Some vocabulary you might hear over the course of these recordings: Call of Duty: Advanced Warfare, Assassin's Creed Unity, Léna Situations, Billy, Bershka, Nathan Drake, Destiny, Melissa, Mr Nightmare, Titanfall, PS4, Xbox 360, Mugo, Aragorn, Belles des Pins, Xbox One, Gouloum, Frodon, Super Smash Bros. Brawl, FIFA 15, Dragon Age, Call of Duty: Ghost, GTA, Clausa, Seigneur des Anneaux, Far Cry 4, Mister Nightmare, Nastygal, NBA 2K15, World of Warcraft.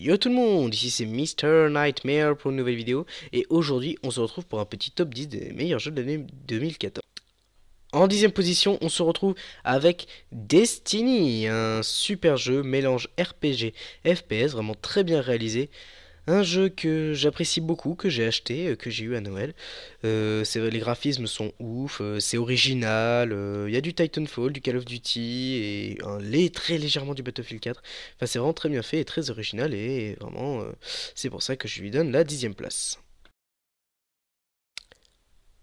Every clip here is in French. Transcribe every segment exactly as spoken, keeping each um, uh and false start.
Yo tout le monde, ici c'est Mister Nightmare pour une nouvelle vidéo et aujourd'hui on se retrouve pour un petit top dix des meilleurs jeux de l'année deux mille quatorze. En dixième position, on se retrouve avec Destiny, un super jeu mélange R P G, F P S, vraiment très bien réalisé. Un jeu que j'apprécie beaucoup, que j'ai acheté, que j'ai eu à Noël. Euh, les graphismes sont ouf, euh, c'est original, il euh, y a du Titanfall, du Call of Duty, et un lait très légèrement du Battlefield quatre. Enfin, c'est vraiment très bien fait et très original, et vraiment, euh, c'est pour ça que je lui donne la dixième place.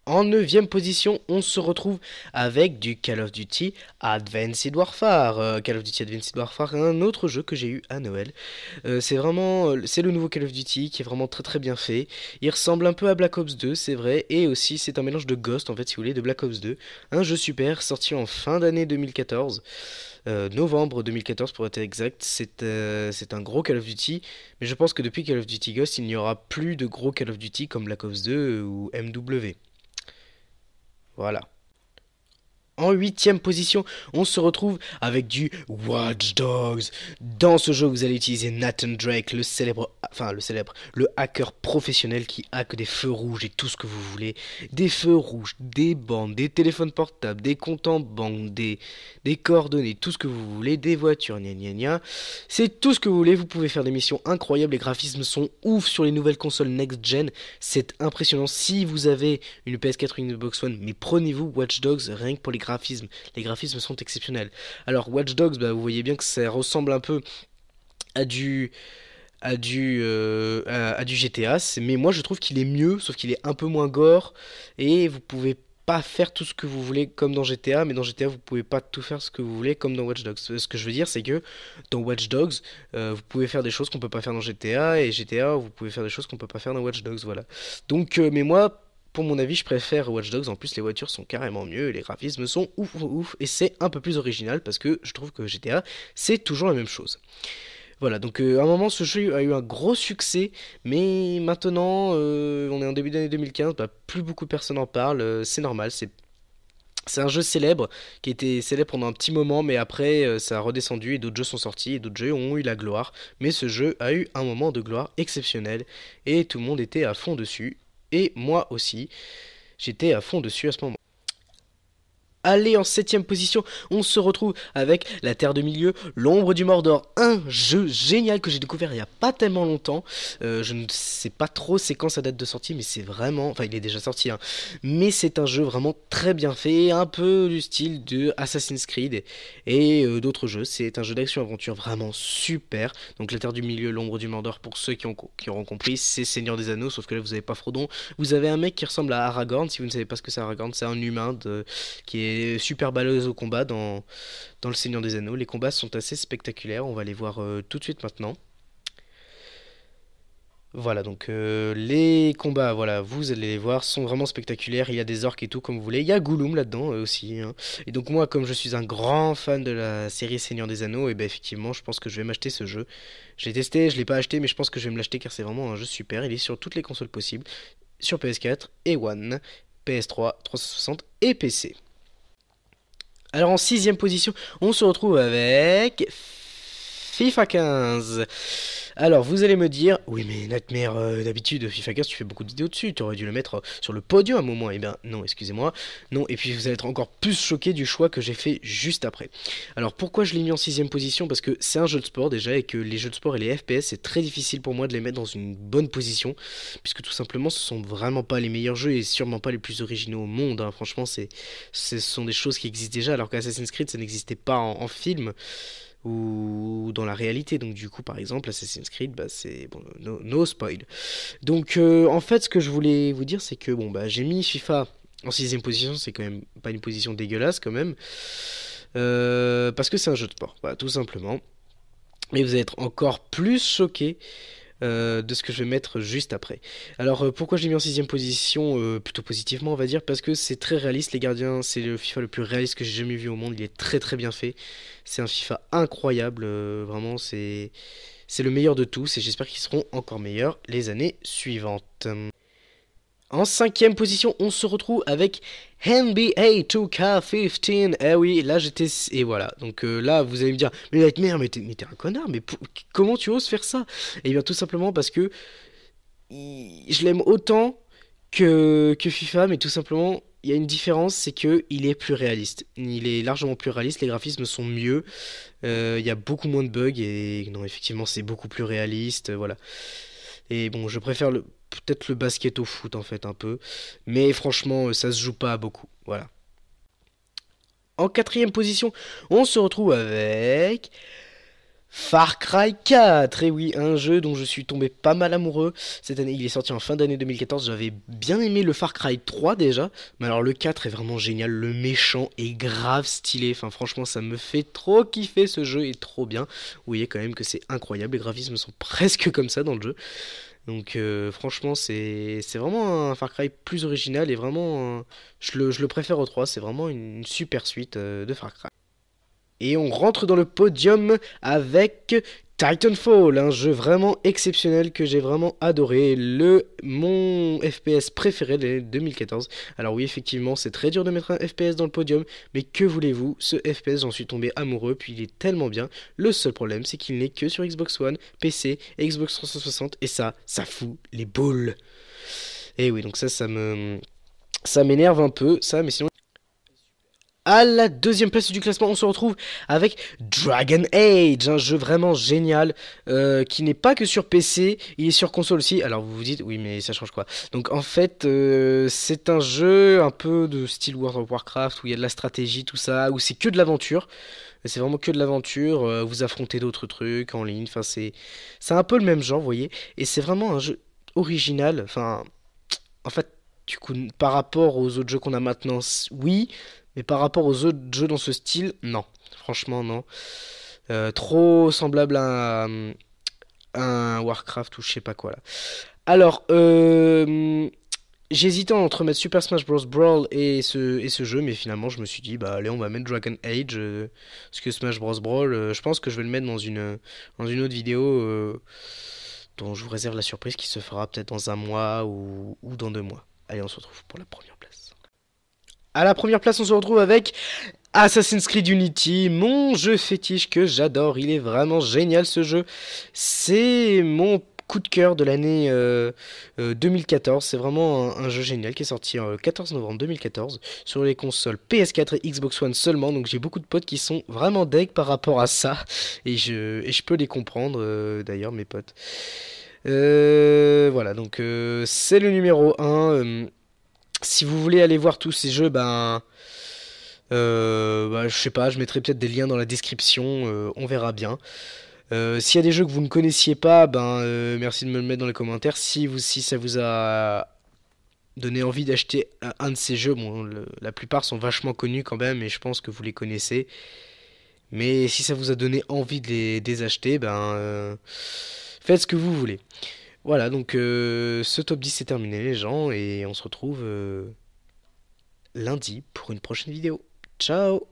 En neuvième position, on se retrouve avec du Call of Duty Advanced Warfare. Euh, Call of Duty Advanced Warfare est un autre jeu que j'ai eu à Noël. Euh, c'est vraiment, c'est le nouveau Call of Duty qui est vraiment très très bien fait. Il ressemble un peu à Black Ops deux, c'est vrai. Et aussi, c'est un mélange de Ghost, en fait, si vous voulez, de Black Ops deux. Un jeu super, sorti en fin d'année deux mille quatorze. Euh, novembre deux mille quatorze pour être exact. C'est euh, un gros Call of Duty. Mais je pense que depuis Call of Duty Ghost, il n'y aura plus de gros Call of Duty comme Black Ops deux ou M W. Voilà. En huitième position, on se retrouve avec du Watch Dogs. Dans ce jeu, vous allez utiliser Nathan Drake, le célèbre, enfin le célèbre, le hacker professionnel qui hack des feux rouges et tout ce que vous voulez. Des feux rouges, des bandes, des téléphones portables, des comptes en banque, des, des coordonnées, tout ce que vous voulez, des voitures, gna gna gna. C'est tout ce que vous voulez, vous pouvez faire des missions incroyables, les graphismes sont ouf sur les nouvelles consoles next-gen. C'est impressionnant, si vous avez une P S quatre ou une Xbox One, mais prenez-vous Watch Dogs rien que pour les graphismes. Graphismes. Les graphismes sont exceptionnels. Alors Watch Dogs, bah, vous voyez bien que ça ressemble un peu à du à du euh, à, à du G T A, mais moi je trouve qu'il est mieux, sauf qu'il est un peu moins gore et vous pouvez pas faire tout ce que vous voulez comme dans G T A, mais dans G T A vous pouvez pas tout faire ce que vous voulez comme dans Watch Dogs. Ce que je veux dire, c'est que dans Watch Dogs, euh, vous pouvez faire des choses qu'on peut pas faire dans G T A, et G T A vous pouvez faire des choses qu'on peut pas faire dans Watch Dogs, voilà. Donc euh, mais moi, pour mon avis, je préfère Watch Dogs, en plus les voitures sont carrément mieux, les graphismes sont ouf ouf ouf, et c'est un peu plus original parce que je trouve que G T A, c'est toujours la même chose. Voilà, donc euh, à un moment ce jeu a eu un gros succès, mais maintenant, euh, on est en début d'année deux mille quinze, bah, plus beaucoup de personnes en parlent, euh, c'est normal, c'est... C'est un jeu célèbre, qui était célèbre pendant un petit moment, mais après euh, ça a redescendu et d'autres jeux sont sortis, et d'autres jeux ont eu la gloire, mais ce jeu a eu un moment de gloire exceptionnel, et tout le monde était à fond dessus. Et moi aussi, j'étais à fond dessus à ce moment. Allez, en septième position, on se retrouve avec La Terre du Milieu, L'Ombre du Mordor. Un jeu génial que j'ai découvert il n'y a pas tellement longtemps. Euh, je ne sais pas trop c'est quand sa date de sortie, mais c'est vraiment... Enfin, il est déjà sorti, hein. Mais c'est un jeu vraiment très bien fait, un peu du style de Assassin's Creed et, et euh, d'autres jeux. C'est un jeu d'action-aventure vraiment super. Donc La Terre du Milieu, L'Ombre du Mordor, pour ceux qui, ont, qui auront compris, c'est Seigneur des Anneaux, sauf que là, vous n'avez pas Frodon. Vous avez un mec qui ressemble à Aragorn. Si vous ne savez pas ce que c'est Aragorn, c'est un humain de, qui est... super balèze au combat dans, dans le Seigneur des Anneaux. Les combats sont assez spectaculaires, on va les voir euh, tout de suite maintenant. Voilà, donc euh, les combats, voilà, vous allez les voir, sont vraiment spectaculaires. Il y a des orques et tout, comme vous voulez. Il y a Gouloum là-dedans euh, aussi, hein. Et donc moi, comme je suis un grand fan de la série Seigneur des Anneaux, et ben effectivement, je pense que je vais m'acheter ce jeu. J'ai testé, je l'ai pas acheté, mais je pense que je vais me l'acheter car c'est vraiment un jeu super. Il est sur toutes les consoles possibles, sur P S quatre et One, P S trois, trois cent soixante et P C. Alors en sixième position, on se retrouve avec FIFA quinze. Alors vous allez me dire, oui mais Nightmare, euh, d'habitude FIFA quinze tu fais beaucoup de vidéos dessus, tu aurais dû le mettre sur le podium à un moment. Et bien non, excusez-moi, non, et puis vous allez être encore plus choqué du choix que j'ai fait juste après. Alors pourquoi je l'ai mis en sixième position? Parce que c'est un jeu de sport déjà, et que les jeux de sport et les F P S, c'est très difficile pour moi de les mettre dans une bonne position, puisque tout simplement ce sont vraiment pas les meilleurs jeux et sûrement pas les plus originaux au monde, hein. Franchement, c'est, ce sont des choses qui existent déjà, alors qu'Assassin's Creed ça n'existait pas en, en film ou dans la réalité. Donc du coup, par exemple, Assassin's Creed, bah, c'est bon, no, no spoil. Donc euh, en fait, ce que je voulais vous dire, c'est que bon, bah, j'ai mis FIFA en sixième position, c'est quand même pas une position dégueulasse quand même, euh, parce que c'est un jeu de sport, bah, tout simplement. Mais vous allez être encore plus choqués Euh, de ce que je vais mettre juste après. Alors euh, pourquoi je l'ai mis en sixième position, euh, plutôt positivement on va dire, parce que c'est très réaliste. Les gardiens, c'est le FIFA le plus réaliste que j'ai jamais vu au monde, il est très très bien fait, c'est un FIFA incroyable, euh, vraiment c'est le meilleur de tous, et j'espère qu'ils seront encore meilleurs les années suivantes. En cinquième position, on se retrouve avec N B A deux K quinze. Eh oui, là j'étais... Et voilà, donc euh, là vous allez me dire, mais Nightmare, mais t'es un connard, mais comment tu oses faire ça? Eh bien tout simplement parce que je l'aime autant que, que FIFA, mais tout simplement... Il y a une différence, c'est qu'il est plus réaliste. Il est largement plus réaliste, les graphismes sont mieux. Euh, il y a beaucoup moins de bugs et non, effectivement, c'est beaucoup plus réaliste. Euh, voilà. Et bon, je préfère le... peut-être le basket au foot, en fait, un peu. Mais franchement, ça se joue pas beaucoup. Voilà. En quatrième position, on se retrouve avec... Far Cry quatre, et oui, un jeu dont je suis tombé pas mal amoureux cette année. Il est sorti en fin d'année deux mille quatorze, j'avais bien aimé le Far Cry trois déjà, mais alors le quatre est vraiment génial, le méchant est grave stylé, enfin franchement ça me fait trop kiffer, ce jeu est trop bien. Vous voyez quand même que c'est incroyable, les graphismes sont presque comme ça dans le jeu, donc euh, franchement c'est vraiment un Far Cry plus original et vraiment, un... je, le, je le préfère au trois, c'est vraiment une super suite euh, de Far Cry. Et on rentre dans le podium avec Titanfall, un jeu vraiment exceptionnel que j'ai vraiment adoré, le mon F P S préféré de deux mille quatorze. Alors oui, effectivement, c'est très dur de mettre un F P S dans le podium, mais que voulez-vous, ce F P S, j'en suis tombé amoureux, puis il est tellement bien. Le seul problème, c'est qu'il n'est que sur Xbox One, P C, Xbox trois cent soixante, et ça, ça fout les boules. Et oui, donc ça, ça me, ça m'énerve un peu, ça, mais sinon... À la deuxième place du classement, on se retrouve avec Dragon Age, un jeu vraiment génial euh, qui n'est pas que sur P C, il est sur console aussi. Alors vous vous dites, oui mais ça change quoi? Donc en fait, euh, c'est un jeu un peu de style World of Warcraft où il y a de la stratégie, tout ça, où c'est que de l'aventure. C'est vraiment que de l'aventure, euh, vous affrontez d'autres trucs en ligne, enfin c'est un peu le même genre, vous voyez. Et c'est vraiment un jeu original, enfin en fait, du coup, par rapport aux autres jeux qu'on a maintenant, oui... Mais par rapport aux autres jeux dans ce style, non. Franchement, non. Euh, trop semblable à, à un Warcraft ou je sais pas quoi là. Alors, euh, j'hésitais entre mettre Super Smash Bros. Brawl et ce, et ce jeu, mais finalement je me suis dit, bah allez, on va mettre Dragon Age. Euh, parce que Smash Bros. Brawl, euh, je pense que je vais le mettre dans une, dans une autre vidéo euh, dont je vous réserve la surprise qui se fera peut-être dans un mois ou, ou dans deux mois. Allez, on se retrouve pour la première place. À la première place, on se retrouve avec Assassin's Creed Unity, mon jeu fétiche que j'adore. Il est vraiment génial ce jeu. C'est mon coup de cœur de l'année euh, euh, deux mille quatorze. C'est vraiment un, un jeu génial qui est sorti le euh, quatorze novembre deux mille quatorze sur les consoles P S quatre et Xbox One seulement. Donc j'ai beaucoup de potes qui sont vraiment deg par rapport à ça. Et je, et je peux les comprendre euh, d'ailleurs, mes potes. Euh, voilà, donc euh, c'est le numéro un. Euh, Si vous voulez aller voir tous ces jeux, ben, euh, ben je sais pas, je mettrai peut-être des liens dans la description, euh, on verra bien. Euh, S'il y a des jeux que vous ne connaissiez pas, ben euh, merci de me le mettre dans les commentaires. Si, vous, si ça vous a donné envie d'acheter un, un de ces jeux, bon, le, la plupart sont vachement connus quand même, et je pense que vous les connaissez. Mais si ça vous a donné envie de les, de les acheter, ben euh, faites ce que vous voulez. Voilà, donc euh, ce top dix est terminé les gens, et on se retrouve euh, lundi pour une prochaine vidéo. Ciao!